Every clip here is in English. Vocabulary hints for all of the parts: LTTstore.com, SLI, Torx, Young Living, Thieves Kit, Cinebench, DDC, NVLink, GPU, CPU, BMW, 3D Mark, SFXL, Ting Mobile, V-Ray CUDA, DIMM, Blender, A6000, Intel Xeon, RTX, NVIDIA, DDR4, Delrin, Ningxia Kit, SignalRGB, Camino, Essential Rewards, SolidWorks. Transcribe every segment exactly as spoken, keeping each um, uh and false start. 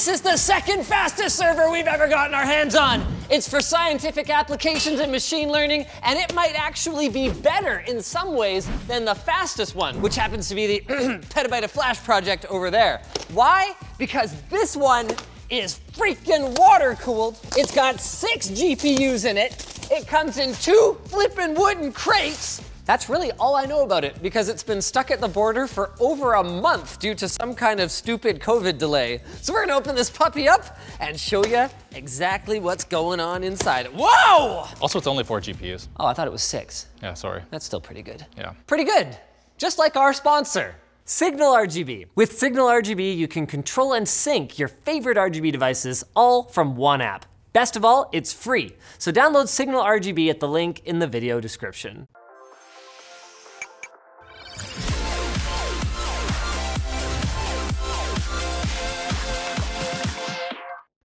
This is the second fastest server we've ever gotten our hands on. It's for scientific applications and machine learning, and it might actually be better in some ways than the fastest one, which happens to be the petabyte of flash project over there. Why? Because this one is freaking water cooled. It's got six G P Us in it. It comes in two flippin' wooden crates. That's really all I know about it because it's been stuck at the border for over a month due to some kind of stupid COVID delay. So we're gonna open this puppy up and show you exactly what's going on inside it. Whoa! Also, it's only four G P Us. Oh, I thought it was six. Yeah, sorry. That's still pretty good. Yeah. Pretty good, just like our sponsor. SignalRGB. With SignalRGB, you can control and sync your favorite R G B devices all from one app. Best of all, it's free. So download SignalRGB at the link in the video description.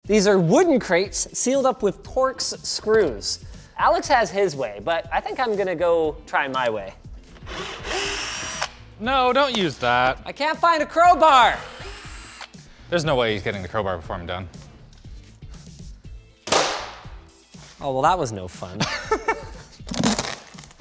These are wooden crates sealed up with Torx screws. Alex has his way, but I think I'm gonna go try my way. No, don't use that. I can't find a crowbar. There's no way he's getting the crowbar before I'm done. Oh, well, that was no fun.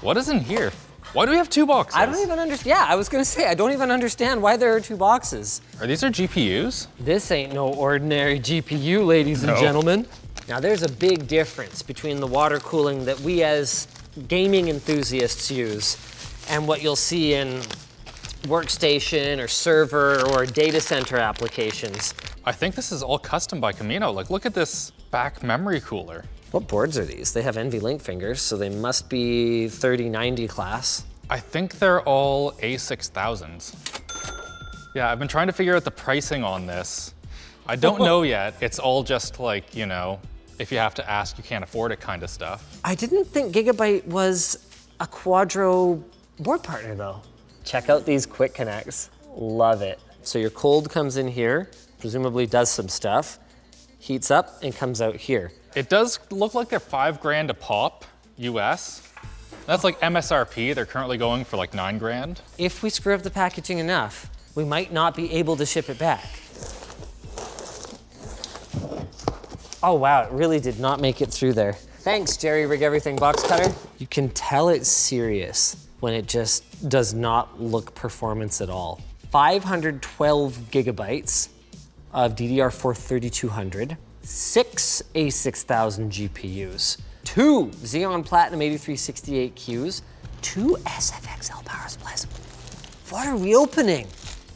What is in here? Why do we have two boxes? I don't even understand. Yeah, I was gonna say, I don't even understand why there are two boxes. Are these our G P Us? This ain't no ordinary G P U, ladies no. and gentlemen. Now, there's a big difference between the water cooling that we as gaming enthusiasts use and what you'll see in workstation or server or data center applications. I think this is all custom by Camino. Like, look at this back memory cooler. What boards are these? They have NVLink fingers, so they must be thirty ninety class. I think they're all A six thousands. Yeah, I've been trying to figure out the pricing on this. I don't know yet. It's all just like, you know, if you have to ask, you can't afford it kind of stuff. I didn't think Gigabyte was a Quadro board partner though. Check out these quick connects. Love it. So your cold comes in here, presumably does some stuff, heats up and comes out here. It does look like they're five grand a pop, U S. That's like M S R P, they're currently going for like nine grand. If we screw up the packaging enough, we might not be able to ship it back. Oh wow, it really did not make it through there. Thanks, Jerry Rig Everything Box Cutter. You can tell it's serious when it just does not look performance at all. five hundred twelve gigabytes of D D R four thirty-two hundred. Six A six thousand G P Us, two Xeon Platinum eighty-three sixty-eight Qs, two S F X L power supplies. What are we opening?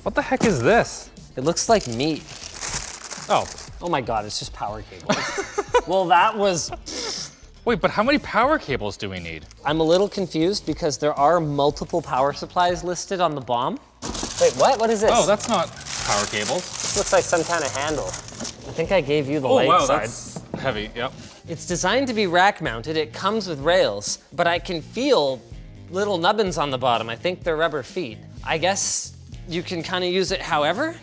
What the heck is this? It looks like meat. Oh. Oh my God, it's just power cables. Well, that was... Wait, but how many power cables do we need? I'm a little confused because there are multiple power supplies listed on the bomb. Wait, what? What is this? Oh, that's not power cables. This looks like some kind of handle. I think I gave you the oh, light wow, side. That's heavy, yep. It's designed to be rack mounted. It comes with rails, but I can feel little nubbins on the bottom. I think they're rubber feet. I guess you can kind of use it however.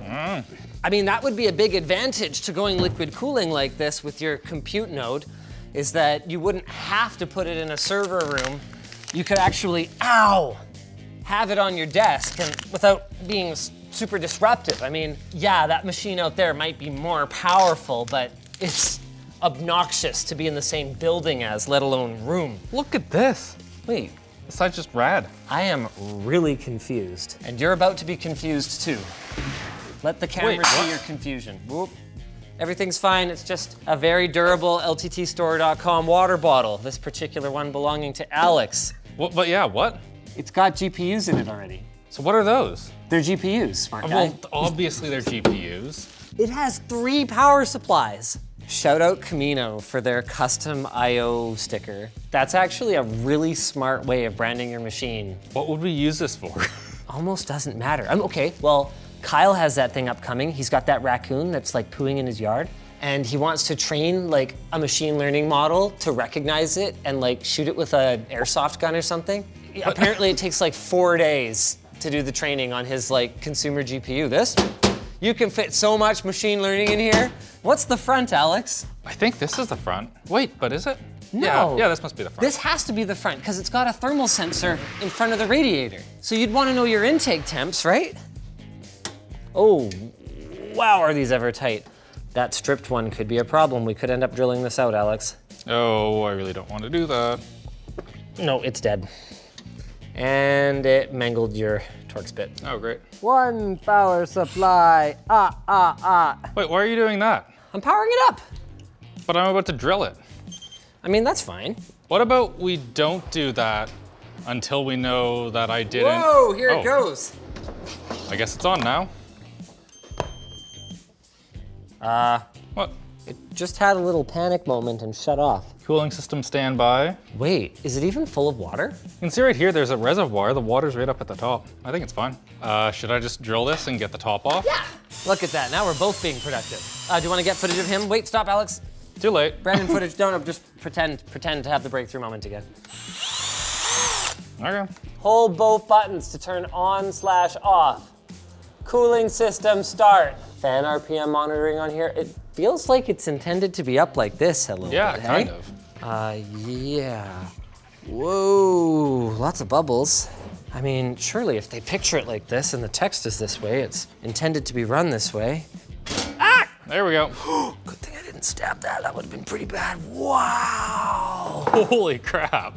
Mm. I mean, that would be a big advantage to going liquid cooling like this with your compute node, is that you wouldn't have to put it in a server room. You could actually, ow, have it on your desk and without being super disruptive. I mean, yeah, that machine out there might be more powerful, but it's obnoxious to be in the same building as, let alone room. Look at this. Wait. This side's just rad. I am really confused. And you're about to be confused too. Let the camera Wait, see what? Your confusion. Whoop. Everything's fine. It's just a very durable L T T store dot com water bottle. This particular one belonging to Alex. Well, but yeah, what? It's got G P Us in it already. So what are those? They're G P Us, smart guy. Well, obviously they're G P Us. It has three power supplies. Shout out Camino for their custom I O sticker. That's actually a really smart way of branding your machine. What would we use this for? Almost doesn't matter. I'm okay, well, Kyle has that thing upcoming. He's got that raccoon that's like pooing in his yard, and he wants to train like a machine learning model to recognize it and like shoot it with an airsoft gun or something. Apparently it takes like four days to do the training on his like consumer G P U. This, you can fit so much machine learning in here. What's the front, Alex? I think this is the front. Wait, but is it? No. Yeah, yeah, this must be the front. This has to be the front because it's got a thermal sensor in front of the radiator. So you'd want to know your intake temps, right? Oh, wow, are these ever tight. That stripped one could be a problem. We could end up drilling this out, Alex. Oh, I really don't want to do that. No, it's dead. And it mangled your Torx bit. Oh, great. One power supply, ah, ah, ah. Wait, why are you doing that? I'm powering it up. But I'm about to drill it. I mean, that's fine. What about we don't do that until we know that I didn't? Whoa, here oh. it goes. I guess it's on now. Uh, what? It just had a little panic moment and shut off. Cooling system standby. Wait, is it even full of water? You can see right here, there's a reservoir. The water's right up at the top. I think it's fine. Uh, should I just drill this and get the top off? Yeah, look at that. Now we're both being productive. Uh, do you want to get footage of him? Wait, stop, Alex. Too late. Brandon, footage, no, no, just pretend, pretend to have the breakthrough moment again. Okay. Hold both buttons to turn on slash off. Cooling system start. Fan R P M monitoring on here. It feels like it's intended to be up like this a little yeah, bit, Yeah, kind hey? of. Uh, yeah. Whoa, lots of bubbles. I mean, surely if they picture it like this and the text is this way, it's intended to be run this way. Ah! There we go. Good thing I didn't stab that. That would've been pretty bad. Wow. Holy crap.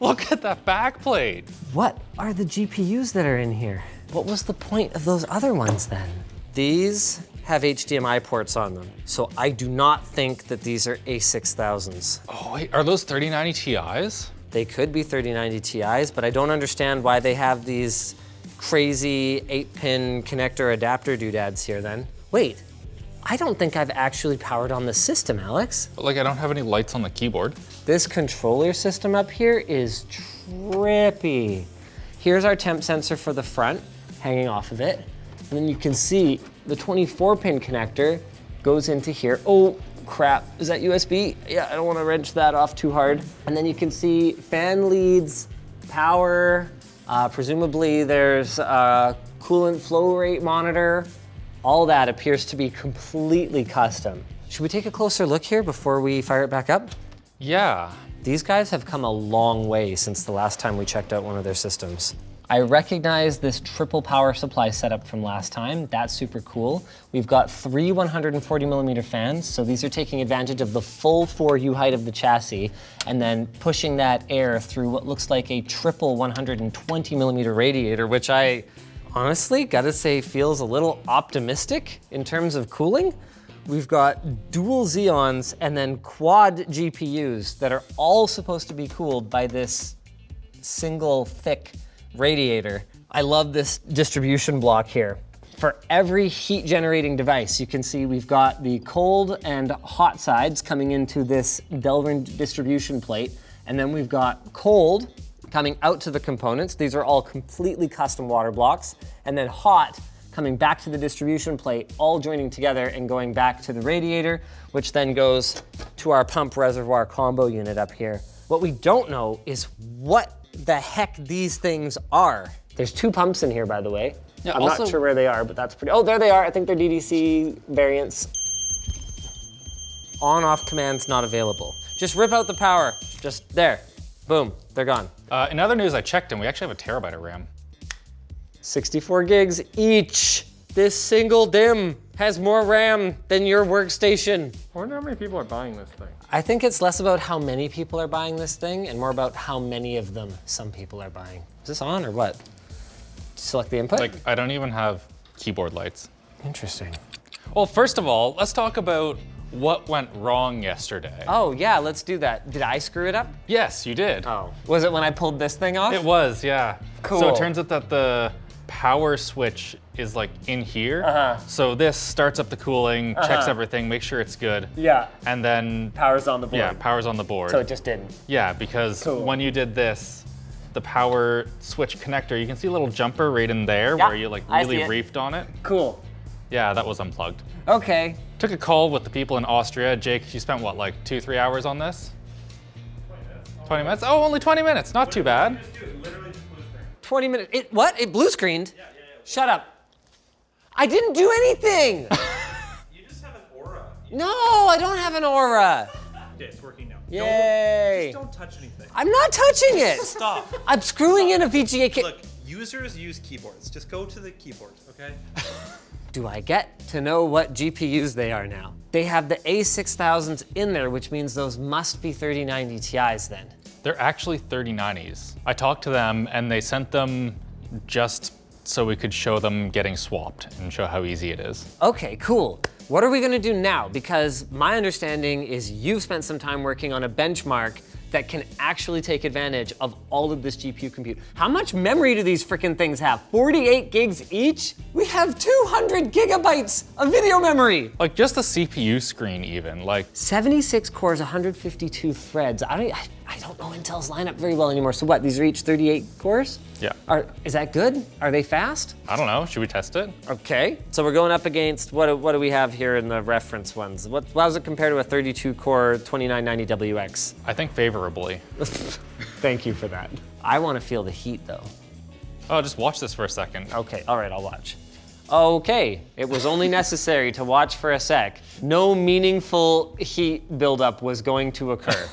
Look at that backplate. What are the G P Us that are in here? What was the point of those other ones then? These have H D M I ports on them. So I do not think that these are A six thousands. Oh wait, are those thirty ninety T Is? They could be thirty ninety T Is, but I don't understand why they have these crazy eight pin connector adapter doodads here then. Wait, I don't think I've actually powered on the system, Alex. But like I don't have any lights on the keyboard. This controller system up here is trippy. Here's our temp sensor for the front, hanging off of it. And then you can see the twenty-four pin connector goes into here. Oh crap, is that U S B? Yeah, I don't wanna wrench that off too hard. And then you can see fan leads, power, uh, presumably there's a coolant flow rate monitor. All that appears to be completely custom. Should we take a closer look here before we fire it back up? Yeah. These guys have come a long way since the last time we checked out one of their systems. I recognize this triple power supply setup from last time. That's super cool. We've got three one hundred forty millimeter fans, so these are taking advantage of the full four U height of the chassis and then pushing that air through what looks like a triple one hundred twenty millimeter radiator, which I honestly gotta say feels a little optimistic in terms of cooling. We've got dual Xeons and then quad G P Us that are all supposed to be cooled by this single thick radiator. I love this distribution block here. For every heat generating device, you can see we've got the cold and hot sides coming into this Delrin distribution plate. And then we've got cold coming out to the components. These are all completely custom water blocks. And then hot coming back to the distribution plate, all joining together and going back to the radiator, which then goes to our pump reservoir combo unit up here. What we don't know is what the heck these things are. There's two pumps in here, by the way. Yeah, I'm also not sure where they are, but that's pretty, oh, there they are. I think they're D D C variants. On off commands not available. Just rip out the power, just there. Boom, they're gone. Uh, in other news, I checked and we actually have a terabyte of RAM. sixty-four gigs each. This single DIMM has more RAM than your workstation. I wonder how many people are buying this thing. I think it's less about how many people are buying this thing and more about how many of them some people are buying. Is this on or what? Select the input? Like, I don't even have keyboard lights. Interesting. Well, first of all, let's talk about what went wrong yesterday. Oh yeah, let's do that. Did I screw it up? Yes, you did. Oh, was it when I pulled this thing off? It was, yeah. Cool. So it turns out that the power switch is like in here. Uh-huh. So this starts up the cooling, uh-huh. checks everything, makes sure it's good. Yeah. And then power's on the board. Yeah, power's on the board. So it just didn't. Yeah, because cool. when you did this, the power switch connector, you can see a little jumper right in there yeah. where you like really reefed on it. Cool. Yeah, that was unplugged. Okay. Took a call with the people in Austria. Jake, you spent what, like two, three hours on this? twenty minutes. Oh, only twenty minutes, not too bad. twenty minutes, it, what? It blue screened? Yeah, yeah, yeah. Shut up. I didn't do anything. You just have an aura. You no, I don't have an aura. Yeah, it's working now. Yay. Don't, just don't touch anything. I'm not touching it. Stop. I'm screwing Stop. in a V G A kit. Look, users use keyboards. Just go to the keyboard, okay? do I get to know what G P Us they are now? They have the A six thousands in there, which means those must be thirty ninety Ti's then. They're actually thirty nineties. I talked to them and they sent them just so we could show them getting swapped and show how easy it is. Okay, cool. What are we gonna do now? Because my understanding is you've spent some time working on a benchmark that can actually take advantage of all of this G P U compute. How much memory do these freaking things have? forty-eight gigs each? We have two hundred gigabytes of video memory. Like just the C P U screen even, like. seventy-six cores, one hundred fifty-two threads. I don't, I, I don't know Intel's lineup very well anymore. So what, these are each thirty-eight cores? Yeah. Are, is that good? Are they fast? I don't know, should we test it? Okay, so we're going up against, what, what do we have here in the reference ones? What, how does it compare to a thirty-two core twenty-nine ninety W X? I think favorable. Thank you for that. I want to feel the heat though. Oh, just watch this for a second. Okay, all right, I'll watch. Okay, it was only necessary to watch for a sec. No meaningful heat buildup was going to occur.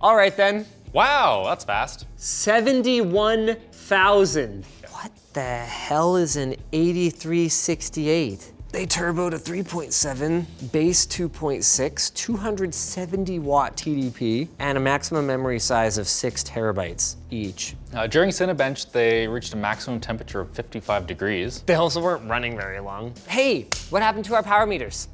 All right then. Wow, that's fast. seventy-one thousand. What the hell is an eighty-three sixty-eight? They turbo to three point seven, base two point six, two hundred seventy watt T D P, and a maximum memory size of six terabytes each. Uh, during Cinebench, they reached a maximum temperature of fifty-five degrees. They also weren't running very long. Hey, what happened to our power meters?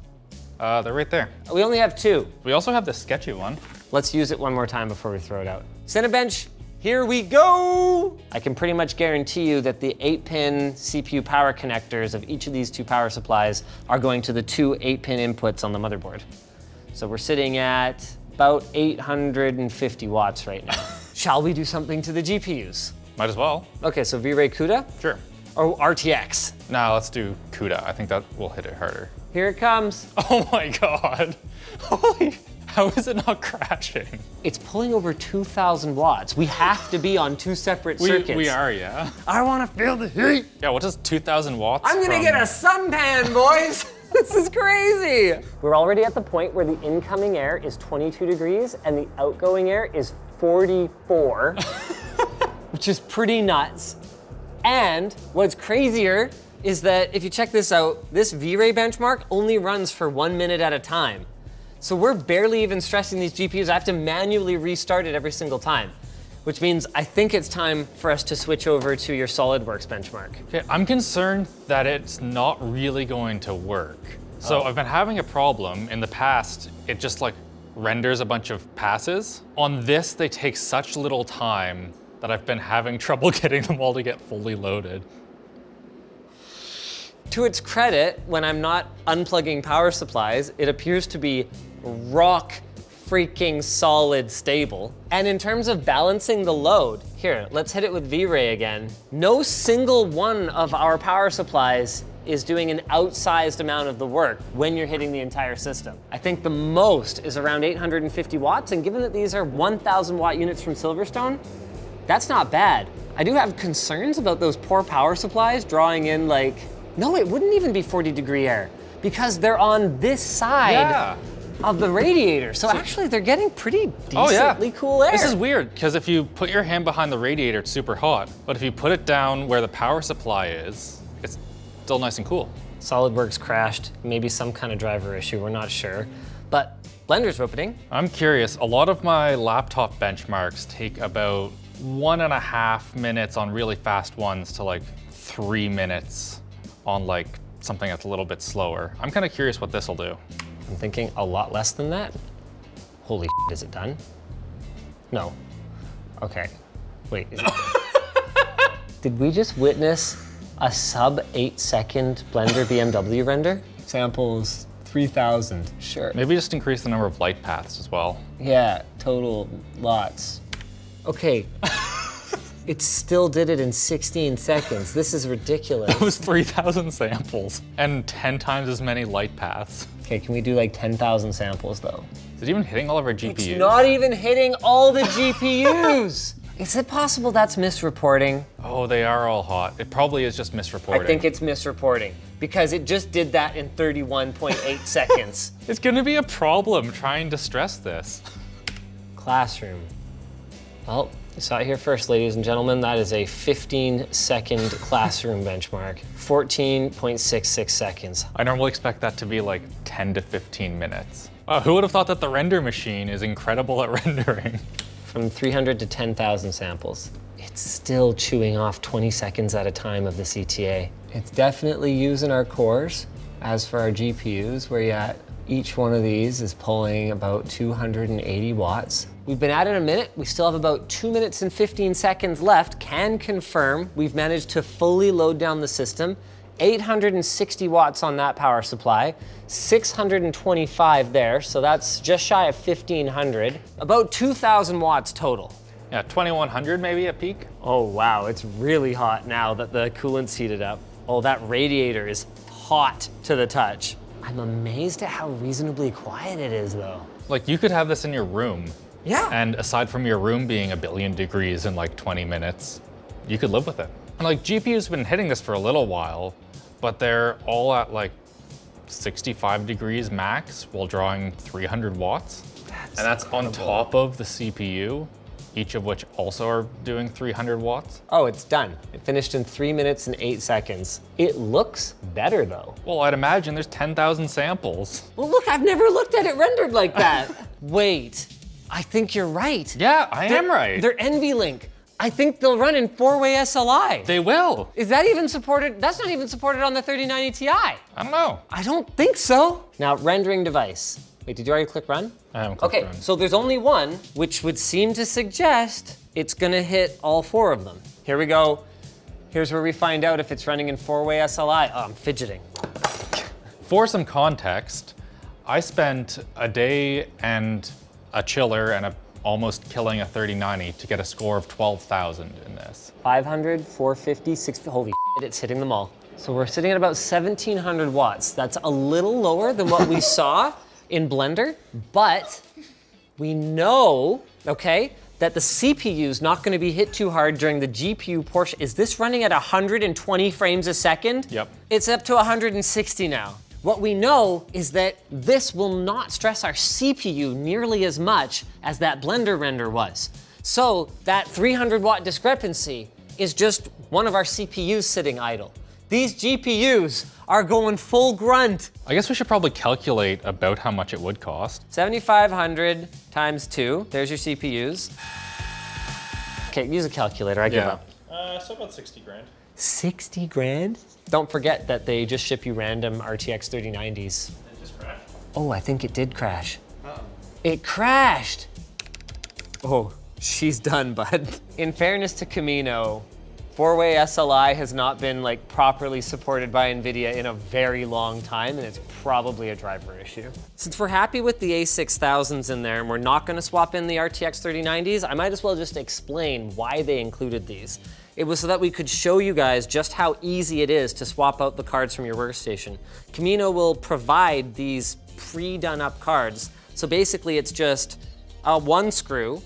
Uh, they're right there. We only have two. We also have the sketchy one. Let's use it one more time before we throw it out. Cinebench, here we go! I can pretty much guarantee you that the eight pin C P U power connectors of each of these two power supplies are going to the two eight pin inputs on the motherboard. So we're sitting at about eight hundred fifty watts right now. Shall we do something to the G P Us? Might as well. Okay, so V-Ray CUDA? Sure. Or R T X? No, let's do CUDA. I think that will hit it harder. Here it comes. Oh my God. Holy. How is it not crashing? It's pulling over two thousand watts. We have to be on two separate we, circuits. We are, yeah. I want to feel the heat. Yeah, what does two thousand watts I'm gonna from... get a suntan, boys. This is crazy. We're already at the point where the incoming air is twenty-two degrees and the outgoing air is forty-four, which is pretty nuts. And what's crazier is that if you check this out, this V-Ray benchmark only runs for one minute at a time. So we're barely even stressing these G P Us. I have to manually restart it every single time, which means I think it's time for us to switch over to your SolidWorks benchmark. Okay, I'm concerned that it's not really going to work. So oh. I've been having a problem in the past. It just like renders a bunch of passes. On this, they take such little time that I've been having trouble getting them all to get fully loaded. To its credit, when I'm not unplugging power supplies, it appears to be rock freaking solid stable. And in terms of balancing the load, here, let's hit it with V-Ray again. No single one of our power supplies is doing an outsized amount of the work when you're hitting the entire system. I think the most is around eight hundred fifty watts, and given that these are one thousand watt units from Silverstone, that's not bad. I do have concerns about those poor power supplies drawing in like, no, it wouldn't even be forty degree air because they're on this side yeah. of the radiator. So, so actually they're getting pretty decently oh yeah. cool air. This is weird because if you put your hand behind the radiator, it's super hot. But if you put it down where the power supply is, it's still nice and cool. SolidWorks crashed, maybe some kind of driver issue, we're not sure. But Blender's opening. I'm curious, a lot of my laptop benchmarks take about one and a half minutes on really fast ones to like three minutes on like something that's a little bit slower. I'm kind of curious what this will do. I'm thinking a lot less than that. Holy shit, is it done? No. Okay, wait, is it done? Did we just witness a sub eight second Blender B M W render? Samples three thousand, sure. Maybe just increase the number of light paths as well. Yeah, total lots. Okay. It still did it in sixteen seconds. This is ridiculous. That was three thousand samples and ten times as many light paths. Okay, can we do like ten thousand samples though? Is it even hitting all of our G P Us? It's not even hitting all the G P Us. Is it possible that's misreporting? Oh, they are all hot. It probably is just misreporting. I think it's misreporting because it just did that in thirty-one point eight seconds. It's gonna be a problem trying to stress this. Classroom. Well, You saw it here first, ladies and gentlemen. That is a fifteen second classroom benchmark, fourteen point six six seconds. I normally expect that to be like ten to fifteen minutes. Wow, who would have thought that the render machine is incredible at rendering? From three hundred to ten thousand samples, it's still chewing off twenty seconds at a time of the C T A. It's definitely using our cores. As for our G P Us, we're at each one of these is pulling about two hundred eighty watts. We've been at it a minute. We still have about two minutes and fifteen seconds left. Can confirm we've managed to fully load down the system. eight hundred sixty watts on that power supply, six hundred twenty-five there, so that's just shy of fifteen hundred. About two thousand watts total. Yeah, twenty-one hundred maybe at peak. Oh wow, it's really hot now that the coolant's heated up. Oh, that radiator is hot to the touch. I'm amazed at how reasonably quiet it is though. Like you could have this in your room. Yeah. And aside from your room being a billion degrees in like twenty minutes, you could live with it. And like G P Us have been hitting this for a little while, but they're all at like sixty-five degrees max while drawing three hundred watts. That's and that's incredible. On top of the C P U, each of which also are doing three hundred watts. Oh, it's done. It finished in three minutes and eight seconds. It looks better though. Well, I'd imagine there's ten thousand samples. Well, look, I've never looked at it rendered like that. Wait, I think you're right. Yeah, I they're, am right. They're NVLink. I think they'll run in four-way S L I. They will. Is that even supported? That's not even supported on the thirty ninety Ti. I don't know. I don't think so. Now, rendering device. Wait, did you already click run? I haven't clicked run. Okay, so there's only one, which would seem to suggest it's gonna hit all four of them. Here we go. Here's where we find out if it's running in four-way S L I. Oh, I'm fidgeting. For some context, I spent a day and a chiller and a almost killing a thirty ninety to get a score of twelve thousand in this. five hundred, four fifty, six fifty, holy shit, it's hitting them all. So we're sitting at about seventeen hundred watts. That's a little lower than what we saw in Blender, but we know, okay, that the C P U's not gonna be hit too hard during the G P U portion. Is this running at one hundred twenty frames a second? Yep. It's up to one hundred sixty now. What we know is that this will not stress our C P U nearly as much as that Blender render was. So that three hundred watt discrepancy is just one of our C P Us sitting idle. These G P Us are going full grunt. I guess we should probably calculate about how much it would cost. seventy-five hundred times two, there's your C P Us. Okay, use a calculator, I yeah. give up. Uh, so about sixty grand. sixty grand? Don't forget that they just ship you random R T X thirty nineties. It just crashed. Oh, I think it did crash. Uh-oh. It crashed! Oh, she's done, bud. In fairness to Camino, four-way S L I has not been like properly supported by NVIDIA in a very long time, and it's probably a driver issue. Since we're happy with the A six thousands in there and we're not gonna swap in the R T X thirty nineties, I might as well just explain why they included these. It was so that we could show you guys just how easy it is to swap out the cards from your workstation. Camino will provide these pre-done up cards. So basically it's just a one screw,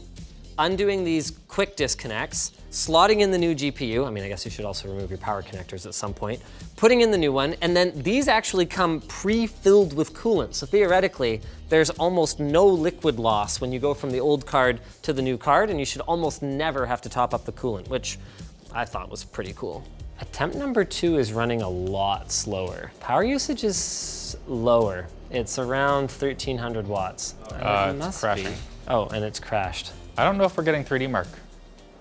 undoing these quick disconnects, slotting in the new G P U. I mean, I guess you should also remove your power connectors at some point, putting in the new one, and then these actually come pre-filled with coolant. So theoretically, there's almost no liquid loss when you go from the old card to the new card, and you should almost never have to top up the coolant, which I thought was pretty cool. Attempt number two is running a lot slower. Power usage is lower. It's around thirteen hundred watts. Uh, it it's crashing. Be. Oh, and it's crashed. I don't know if we're getting three D Mark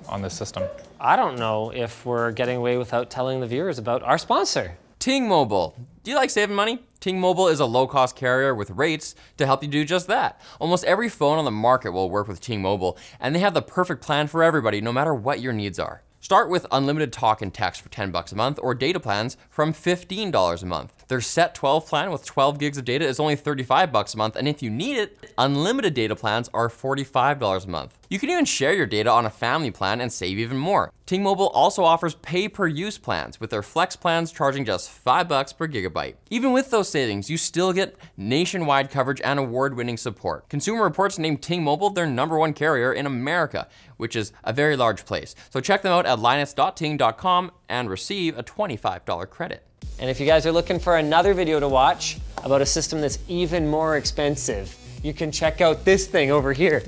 on this system. I don't know if we're getting away without telling the viewers about our sponsor. Ting Mobile. Do you like saving money? Ting Mobile is a low-cost carrier with rates to help you do just that. Almost every phone on the market will work with Ting Mobile, and they have the perfect plan for everybody, no matter what your needs are. Start with unlimited talk and text for ten bucks a month or data plans from fifteen dollars a month. Their set twelve plan with twelve gigs of data is only thirty-five bucks a month, and if you need it, unlimited data plans are forty-five dollars a month. You can even share your data on a family plan and save even more. Ting Mobile also offers pay-per-use plans with their flex plans charging just five bucks per gigabyte. Even with those savings, you still get nationwide coverage and award-winning support. Consumer Reports named Ting Mobile their number one carrier in America, which is a very large place. So check them out at linus dot ting dot com and receive a twenty-five dollar credit. And if you guys are looking for another video to watch about a system that's even more expensive, you can check out this thing over here.